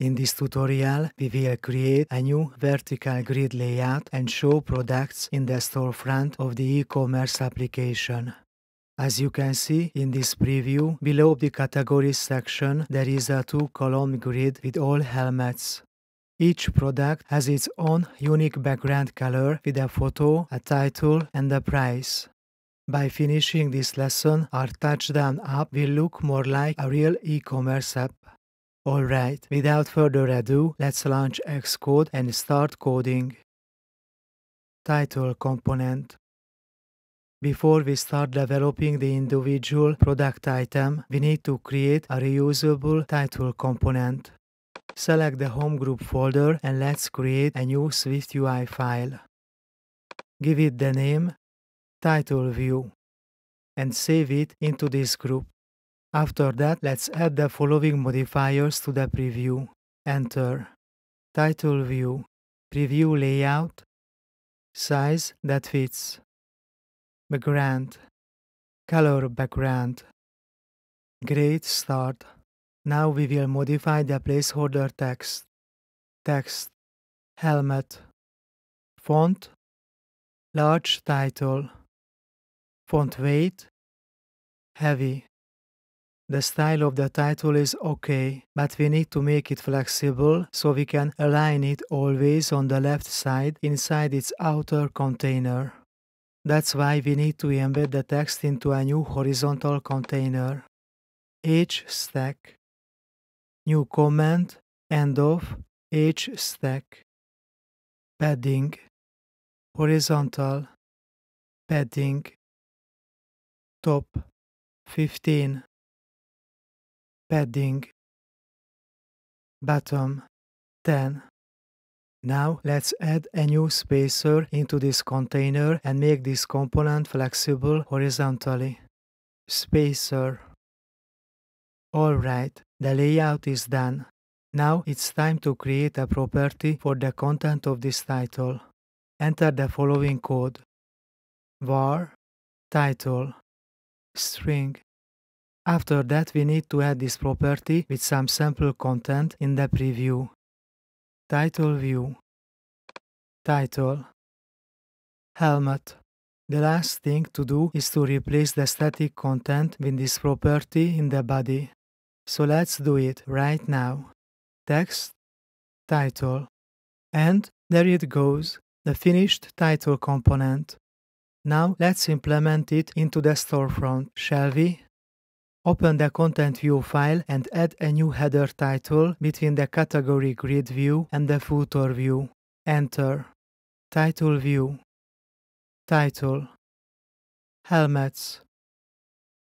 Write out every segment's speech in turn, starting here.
In this tutorial, we will create a new vertical grid layout and show products in the storefront of the e-commerce application. As you can see in this preview, below the categories section, there is a two-column grid with all helmets. Each product has its own unique background color with a photo, a title, and a price. By finishing this lesson, our Touchdown app will look more like a real e-commerce app. Alright, without further ado, let's launch Xcode and start coding. Title component. Before we start developing the individual product item, we need to create a reusable title component. Select the home group folder and let's create a new SwiftUI file. Give it the name TitleView and save it into this group. After that, let's add the following modifiers to the preview. Enter. Title view. Preview layout. Size that fits. Background. Color background. Great start. Now we will modify the placeholder text. Text. Helmet. Font. Large title. Font weight. Heavy. The style of the title is okay, but we need to make it flexible so we can align it always on the left side inside its outer container. That's why we need to embed the text into a new horizontal container. HStack. New comment, end of, HStack. Padding. Horizontal. Padding. Top. 15. Padding. Bottom. 10. Now let's add a new spacer into this container and make this component flexible horizontally. Spacer. Alright, the layout is done. Now it's time to create a property for the content of this title. Enter the following code. Var title string. After that, we need to add this property with some sample content in the preview. Title view. Title. Helmet. The last thing to do is to replace the static content with this property in the body. So let's do it right now. Text. Title. And there it goes, the finished title component. Now let's implement it into the storefront, shall we? Open the Content View file and add a new header title between the Category Grid view and the Footer view. Enter. Title view. Title. Helmets.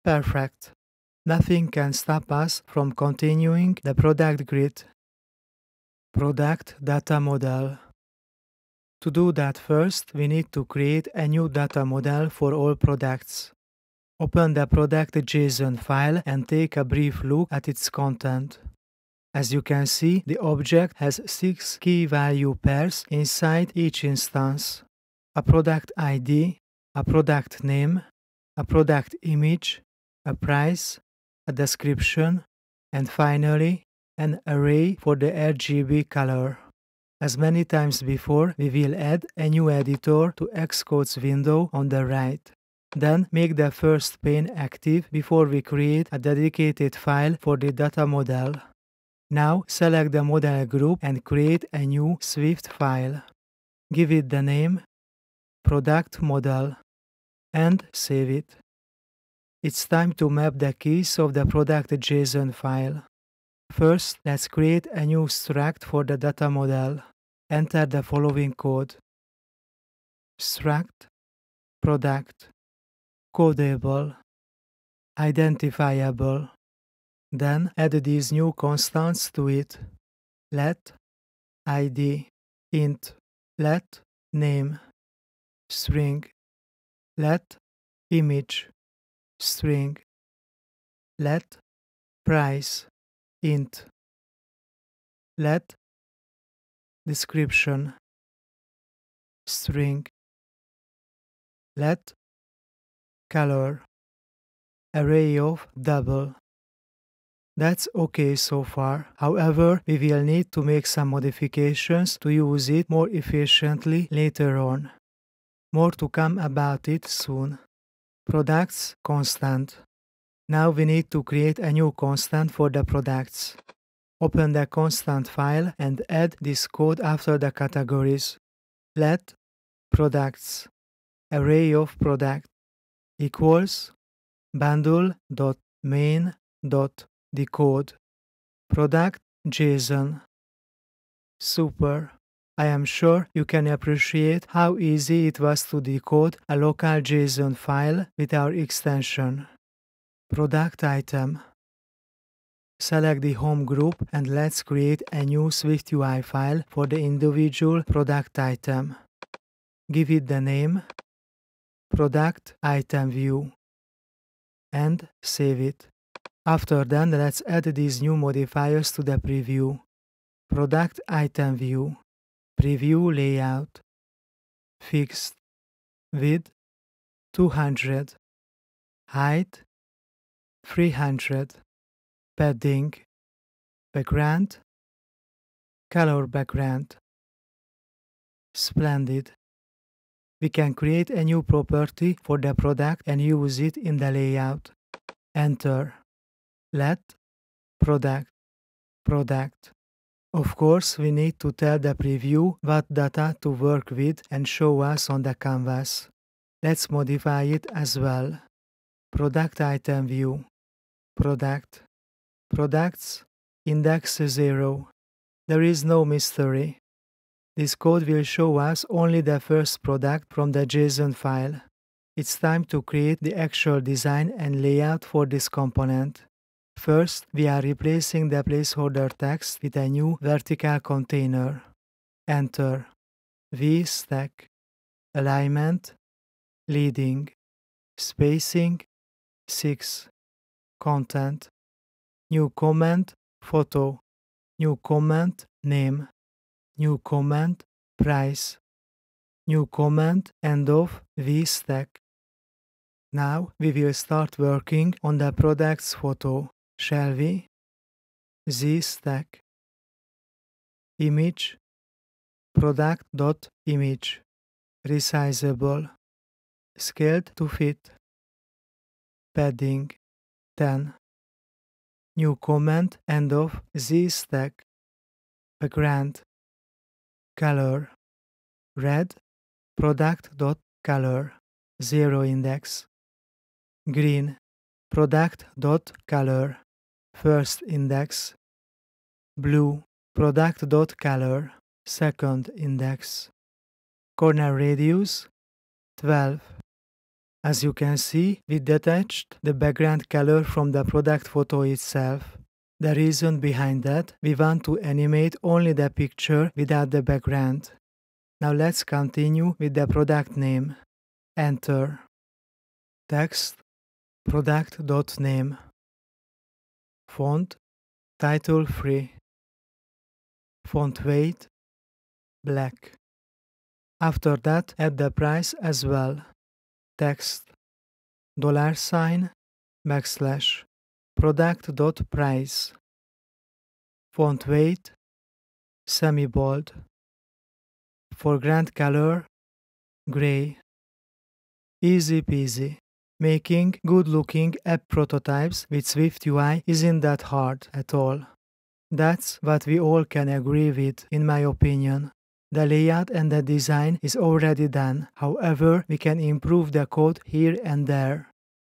Perfect. Nothing can stop us from continuing the product grid. Product data model. To do that first, we need to create a new data model for all products. Open the product JSON file and take a brief look at its content. As you can see, the object has 6 key value pairs inside each instance. A product ID, a product name, a product image, a price, a description, and finally, an array for the RGB color. As many times before, we will add a new editor to Xcode's window on the right. Then make the first pane active before we create a dedicated file for the data model. Now select the model group and create a new Swift file. Give it the name Product Model and save it. It's time to map the keys of the product JSON file. First, let's create a new struct for the data model. Enter the following code. Struct Product Codable, Identifiable. Then add these new constants to it. Let ID int, let name string, let image string, let price int, let description string, let color array of double. That's okay so far. However, we will need to make some modifications to use it more efficiently later on. More to come about it soon. Products constant. Now we need to create a new constant for the products. Open the constant file and add this code after the categories. Let products array of product equals bundle.main.decode product JSON. Super! I am sure you can appreciate how easy it was to decode a local JSON file with our extension. Product item. Select the home group and let's create a new SwiftUI file for the individual product item. Give it the name Product Item View and save it. After that, let's add these new modifiers to the preview. Product Item View, Preview Layout, Fixed, Width 200, Height 300, Padding, Background, Color Background. Splendid! We can create a new property for the product and use it in the layout. Enter. Let product. Of course, we need to tell the preview what data to work with and show us on the canvas. Let's modify it as well. Product item view. Products. Index 0. There is no mystery. This code will show us only the first product from the JSON file. It's time to create the actual design and layout for this component. First, we are replacing the placeholder text with a new vertical container. Enter. VStack. Alignment. Leading. Spacing. 6. Content. New comment. Photo. New comment. Name. New comment, price. New comment, end of VStack. Now we will start working on the product's photo, shall we? Z-stack. Image. Product.image. Resizable. Scaled to fit. Padding. 10. New comment, end of Z-stack. Background. Color. Red. Product.color. 0 index. Green. Product.color. First index. Blue. Product.color. Second index. Corner radius. 12. As you can see, we detached the background color from the product photo itself. The reason behind that, we want to animate only the picture without the background. Now let's continue with the product name. Enter. Text. Product.name. Font. Title free. Font weight. Black. After that, add the price as well. Text. $ \, product.price. Font weight. Semi-bold. Foreground color. Gray. Easy peasy. Making good-looking app prototypes with SwiftUI isn't that hard at all. That's what we all can agree with, in my opinion. The layout and the design is already done, however, we can improve the code here and there.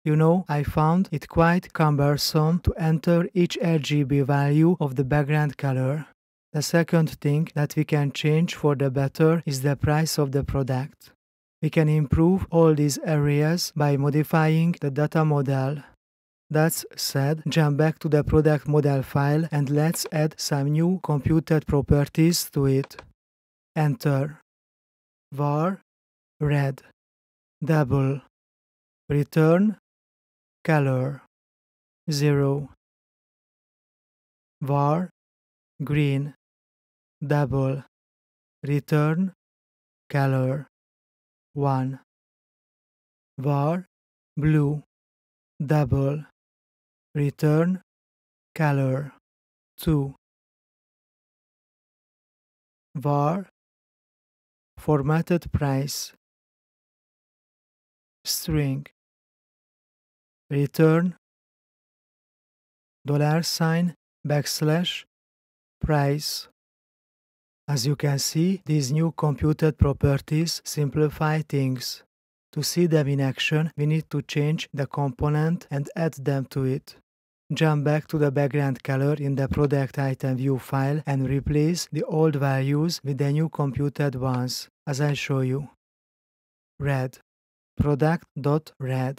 You know, I found it quite cumbersome to enter each RGB value of the background color. The second thing that we can change for the better is the price of the product. We can improve all these areas by modifying the data model. That said, jump back to the product model file and let's add some new computed properties to it. Enter. Var. Red. Double. Return. Color. 0. Var. Green. Double. Return. Color. 1. Var. Blue. Double. Return. color to var formatted price string return $\price. As you can see, these new computed properties simplify things. To see them in action, we need to change the component and add them to it. Jump back to the background color in the Product Item View file and replace the old values with the new computed ones, as I show you. Red. Product.red.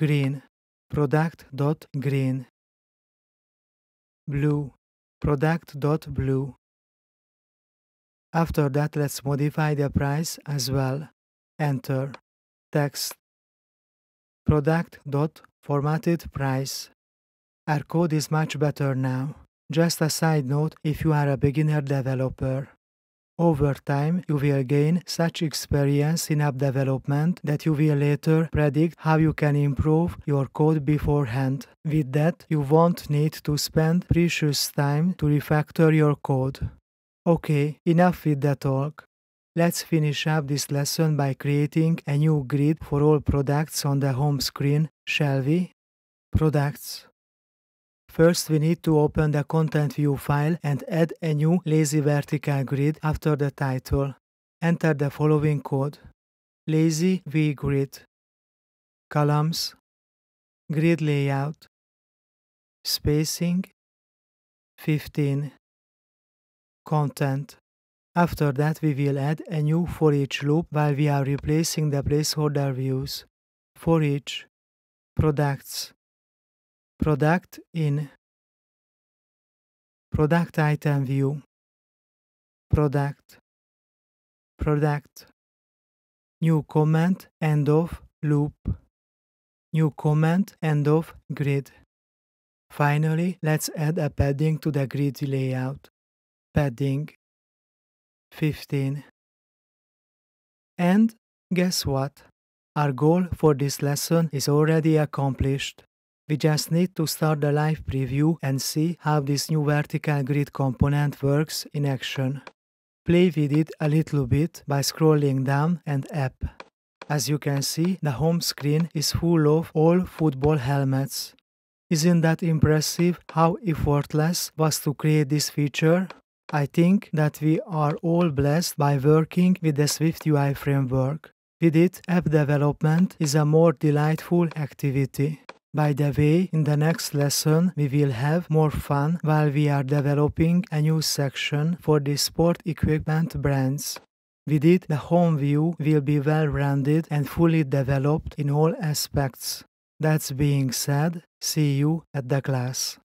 Green. Product.green. Blue. Product.blue. After that, let's modify the price as well. Enter. Text. Product.formatted price. Our code is much better now. Just a side note if you are a beginner developer. Over time, you will gain such experience in app development that you will later predict how you can improve your code beforehand. With that, you won't need to spend precious time to refactor your code. Okay, enough with the talk. Let's finish up this lesson by creating a new grid for all products on the home screen, shall we? Products. First, we need to open the Content View file and add a new lazy vertical grid after the title. Enter the following code. LazyVGrid. Columns. Grid layout. Spacing. 15. Content. After that, we will add a new for each loop while we are replacing the placeholder views. For each. Products. Product in. Product Item View. Product. Product. New comment end of loop. New comment end of grid. Finally, let's add a padding to the grid layout. Padding. 15. And guess what? Our goal for this lesson is already accomplished. We just need to start the live preview and see how this new vertical grid component works in action. Play with it a little bit by scrolling down and up. As you can see, the home screen is full of all football helmets. Isn't that impressive how effortless it was to create this feature? I think that we are all blessed by working with the SwiftUI framework. With it, app development is a more delightful activity. By the way, in the next lesson, we will have more fun while we are developing a new section for the sport equipment brands. With it, the home view will be well-rounded and fully developed in all aspects. That being said, see you at the class.